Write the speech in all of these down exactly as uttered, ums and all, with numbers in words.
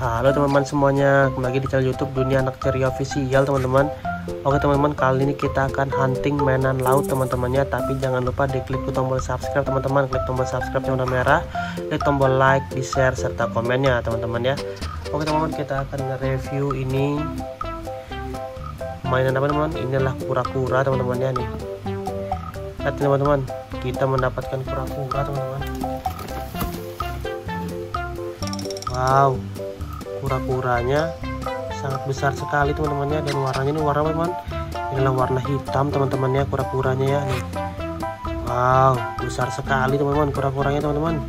Halo teman-teman semuanya, kembali lagi di channel YouTube Dunia Anak Ceria Official teman-teman. Oke teman-teman, kali ini kita akan hunting mainan laut teman-temannya, tapi jangan lupa diklik tombol subscribe teman-teman, klik tombol subscribe yang warna merah, klik tombol like, di share serta komennya teman-teman ya. Oke teman-teman, kita akan review ini mainan apa teman-teman? Inilah kura-kura teman-teman ya nih. Lihat teman-teman, kita mendapatkan kura-kura teman-teman. Wow. Kura-kuranya sangat besar sekali teman-temannya, dan warnanya ini warna teman-teman, inilah warna hitam teman-temannya kura-kuranya ya nih. Wow, besar sekali teman-teman kura-kuranya teman-teman.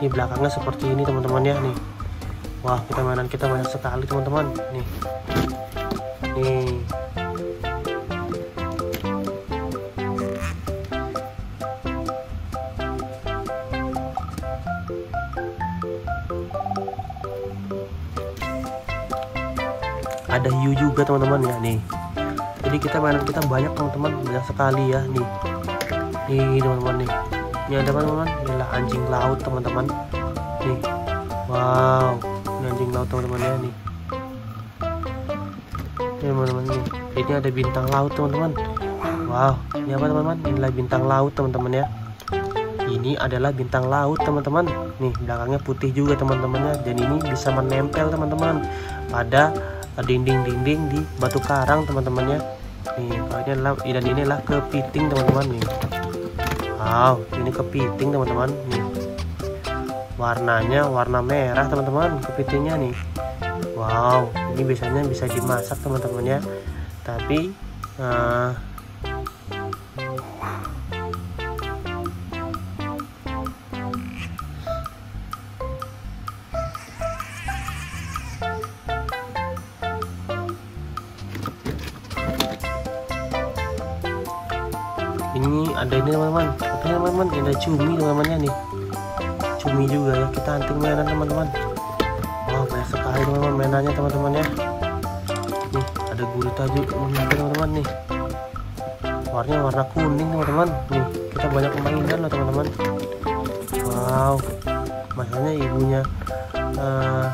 Di belakangnya seperti ini teman-teman ya nih. Wah, kita mainan kita banyak sekali teman-teman nih. Nih. Ada hiu juga teman-teman ya nih. Jadi kita mainan kita banyak teman-teman, banyak sekali ya nih. Nih teman-teman nih. Ini ada teman-teman, inilah anjing laut teman-teman. Nih. Wow, ini anjing laut teman-teman ya nih. Ini teman-teman nih. Ini ada bintang laut teman-teman. Wow, ini apa teman-teman? Inilah bintang laut teman-teman ya. Ini adalah bintang laut teman-teman. Nih, belakangnya putih juga teman-temannya, dan ini bisa menempel teman-teman pada dinding-dinding di batu karang teman-temannya nih. Ini adalah, dan inilah kepiting teman-teman nih. Wow, ini kepiting teman-teman nih, warnanya warna merah teman-teman kepitingnya nih. Wow, ini biasanya bisa dimasak teman-temannya, tapi uh, ini ada ini teman-teman, apa teman-teman, ada cumi teman-temannya nih, cumi juga ya. Kita hunting mainan teman-teman. Wah, banyak sekali teman-teman mainannya teman-teman ya. Nih ada gurita juga teman-teman nih, warnanya warna kuning teman-teman nih. Kita banyak mainan loh teman-teman. Wow, makanya ibunya uh,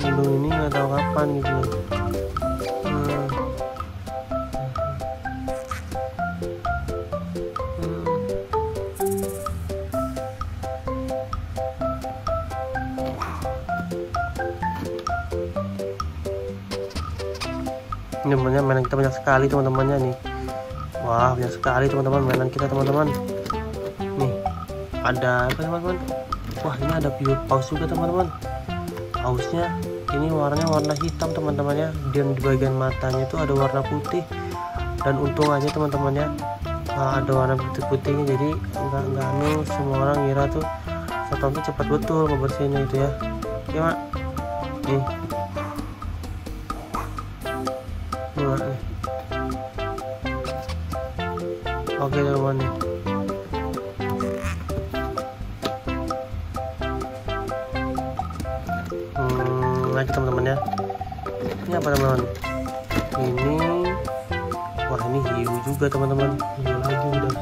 ibu ini nggak tahu kapan gitu. Ini namanya mainan kita banyak sekali teman-temannya nih. Wah, banyak sekali teman-teman mainan kita teman-teman. Nih ada apa teman-teman? Wah, ini ada piu paus juga teman-teman. Pausnya ini warnanya warna hitam teman-temannya, dan di bagian matanya itu ada warna putih. Dan untung aja teman-temannya nah, ada warna putih-putihnya, jadi enggak enggak anu semua orang ngira tuh satpam tuh cepat betul ngebersihinnya itu ya. Iya mak. Nih. Oke teman-teman nih. Hmm, lagi teman-teman ya. Ini apa teman-teman? Ini, wah ini hiu juga teman-teman. Hiu lagi udah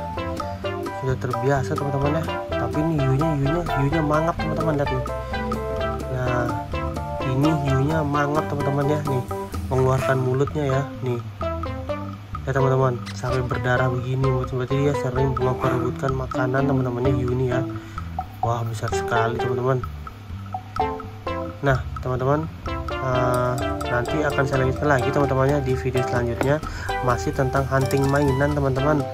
sudah terbiasa teman-teman ya. Tapi ini hiunya hiunya hiunya mangap teman-teman, lihat nih. Nah, ini hiunya mangap teman-teman ya nih. Mengeluarkan mulutnya ya nih. Ya teman-teman, sampai berdarah begini, berarti dia sering memperebutkan makanan teman-temannya hiu ini ya. Wah, besar sekali teman-teman. Nah teman-teman, uh, nanti akan saya lanjutkan lagi teman-temannya di video selanjutnya, masih tentang hunting mainan teman-teman.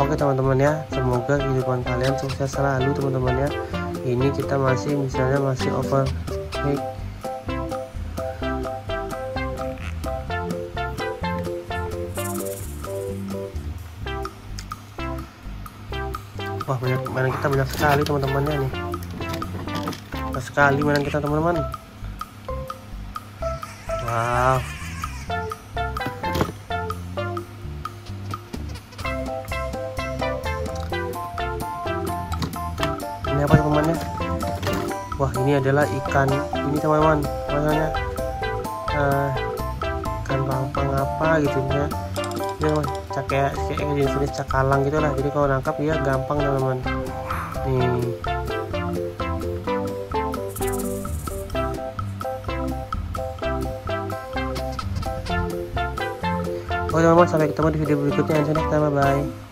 Oke teman-teman ya, semoga kehidupan kalian sukses selalu teman-teman ya. Ini kita masih misalnya masih over nih. Wah, banyak mainan kita banyak sekali teman-temannya nih. Banyak sekali mainan kita teman-teman. Wow. Ini apa teman-temannya? Wah, ini adalah ikan ini teman-teman. Namanya uh, ikan bangpang apa gitu ya. Ini kayak kayak jenis cakalang gitu lah, jadi kalau nangkap ya gampang teman-teman nih. Oke teman-teman, sampai ketemu di video berikutnya. Bye bye.